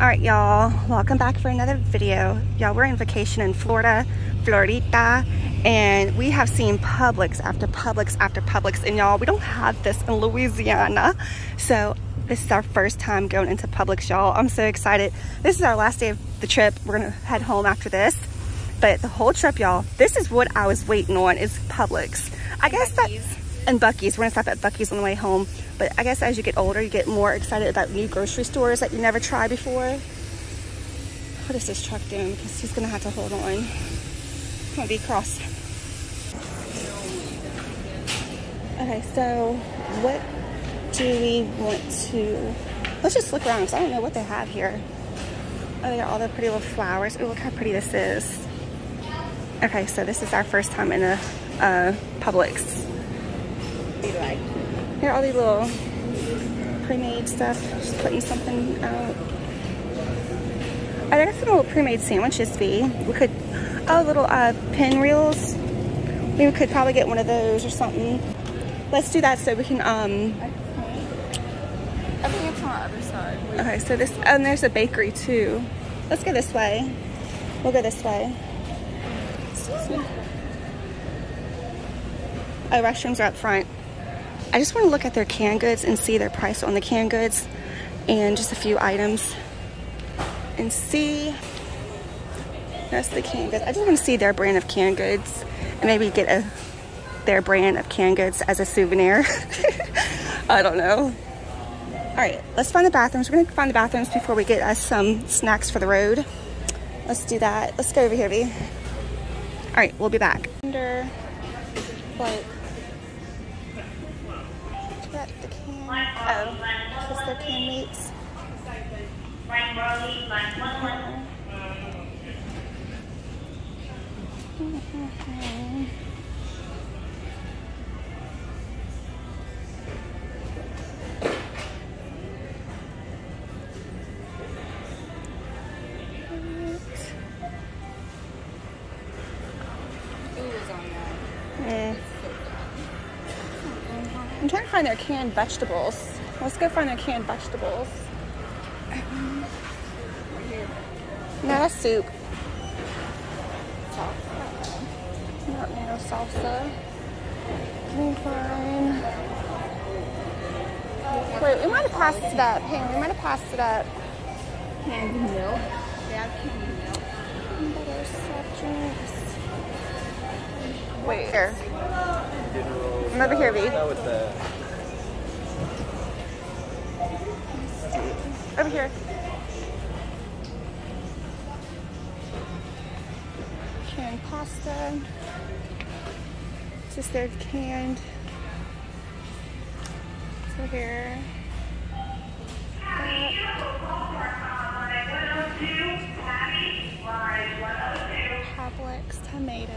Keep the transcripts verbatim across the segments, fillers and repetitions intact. All right, y'all, welcome back for another video. Y'all, we're on vacation in Florida, Florida, and we have seen Publix after Publix after Publix, and y'all, we don't have this in Louisiana. So this is our first time going into Publix, y'all. I'm so excited. This is our last day of the trip. We're gonna head home after this. But the whole trip, y'all, this is what I was waiting on, is Publix. I guess that, and Buc-ee's. We're gonna stop at Buc-ee's on the way home. But I guess as you get older, you get more excited about new grocery stores that you never tried before. What is this truck doing? Because he's gonna have to hold on. It's gonna be cross. Okay, so what do we want to, let's just look around because I don't know what they have here. Oh, they got all the pretty little flowers. Oh, look how pretty this is. Okay, so this is our first time in a uh, Publix. What do you like? Here are all these little pre-made stuff. Just putting something out. I don't know if the little pre-made sandwiches be. We could, oh, little uh, pin reels. We could probably get one of those or something. Let's do that so we can, um. I think it's on the other side. Okay, so this, and there's a bakery too. Let's go this way. We'll go this way. Oh, restrooms are up front. I just want to look at their canned goods and see their price on the canned goods and just a few items and see. That's the canned goods. I just want to see their brand of canned goods and maybe get a their brand of canned goods as a souvenir. I don't know. All right, let's find the bathrooms. We're going to find the bathrooms before we get us some snacks for the road. Let's do that. Let's go over here, V. All right, we'll be back. Under like the can. Oh, is this their canned meats? Mm-hmm. I'm trying to find their canned vegetables. Let's go find their canned vegetables. Not a soup. Salsa. Not no salsa. Wait, we might have passed it up. Hang on, we might have passed it up. Canned milk. Yeah, canned milk. Butter soft drinks. Wait. Here. I'm over here, V. Over here. Canned pasta. Just their canned. It's over here. Publix tomatoes.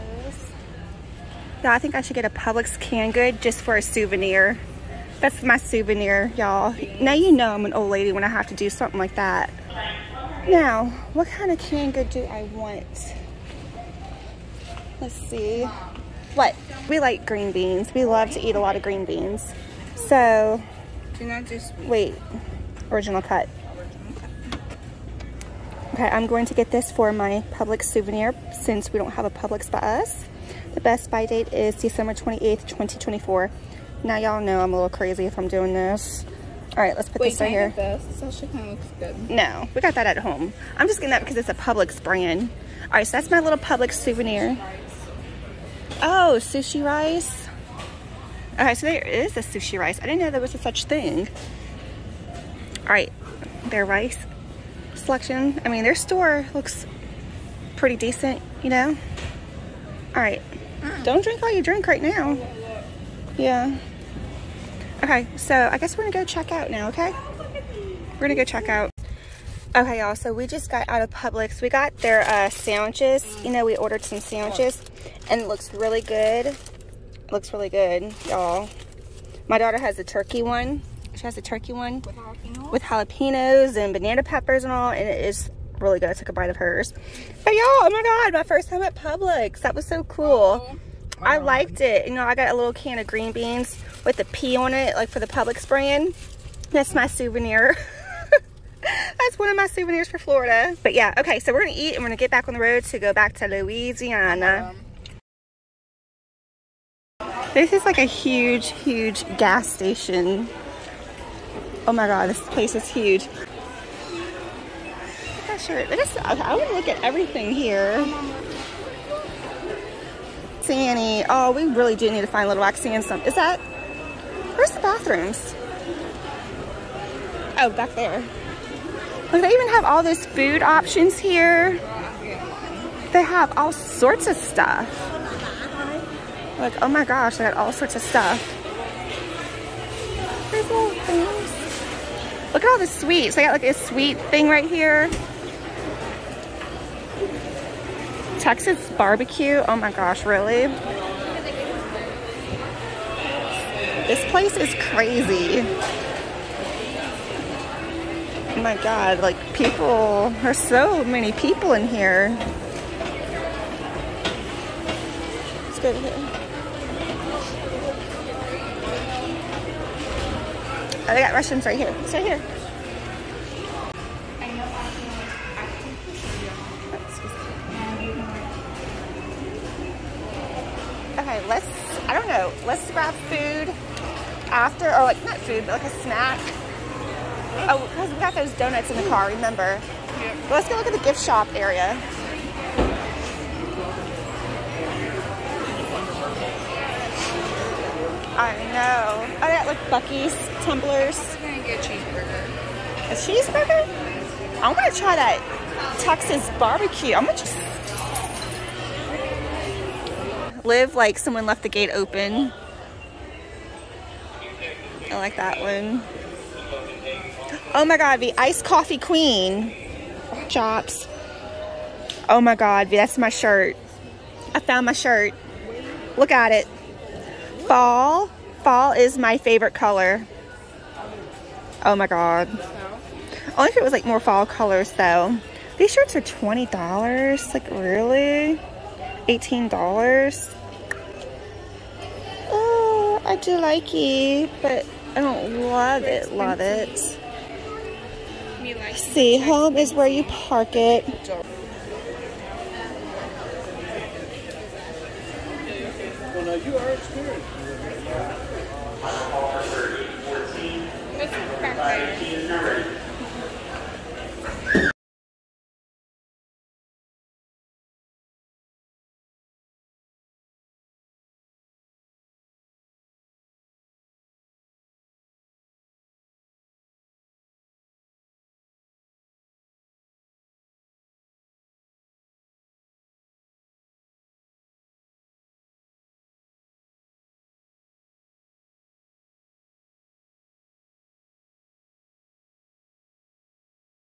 Yeah, I think I should get a Publix canned good just for a souvenir. That's my souvenir, y'all. Now you know I'm an old lady when I have to do something like that. Now, what kind of canned good do I want? Let's see. What? We like green beans. We love to eat a lot of green beans. So, do not do sweet. Wait, original cut. Okay, I'm going to get this for my Publix souvenir since we don't have a Publix by us. The best buy date is December twenty-eighth, twenty twenty-four. Now y'all know I'm a little crazy if I'm doing this. All right, let's put Wait, this right here. This? This actually kind of looks good. No, we got that at home. I'm just getting that because it's a Publix brand. All right, so that's my little Publix souvenir. Oh, sushi rice. All right, so there is a sushi rice. I didn't know there was a such thing. All right, their rice selection. I mean, their store looks pretty decent, you know? All right. Don't drink all you drink right now. Yeah. Okay, so I guess we're gonna go check out now, okay? We're gonna go check out. Okay, y'all, so we just got out of Publix. We got their uh, sandwiches. You know, we ordered some sandwiches, and it looks really good. It looks really good, y'all. My daughter has a turkey one. She has a turkey one. With jalapenos? With jalapenos and banana peppers and all, and it is really good. I took a bite of hers. But y'all, oh my god, my first time at Publix. That was so cool. Oh, wow. I liked it. You know, I got a little can of green beans with a P on it, like for the Publix brand. That's my souvenir. That's one of my souvenirs for Florida. But yeah, okay, so we're gonna eat and we're gonna get back on the road to go back to Louisiana. Um, this is like a huge, huge gas station. Oh my God, this place is huge. I'm not sure, but it's, I wanna look at everything here. Sandy, oh, we really do need to find Little Rock and some. Is that, where's the bathrooms? Oh, back there. Look, they even have all those food options here. They have all sorts of stuff. Like, oh my gosh, they got all sorts of stuff. There's little things. Look at all the sweets. They got like a sweet thing right here. Texas barbecue. Oh my gosh, really? This place is crazy. Oh my God, like people, there's so many people in here. Let's go to here. Oh, they got Russians right here. It's right here. Okay, let's, I don't know, let's grab food after, or like, not food, but like a snack. Oh, because we got those donuts in the car, remember? Yep. Let's go look at the gift shop area. I know. Oh, yeah, like Buc-ee's tumblers. We're going to get a cheeseburger. A cheeseburger? I'm going to try that Texas barbecue. I'm going to just... Live like someone left the gate open. I like that one. Oh my God, the iced coffee queen. Shops. Oh my God, that's my shirt. I found my shirt. Look at it. Fall. Fall is my favorite color. Oh my God. Only if it was like more fall colors though. These shirts are twenty dollars. Like really? eighteen dollars. Oh, I do like it, but I don't love it, love it. See, home is where you park it.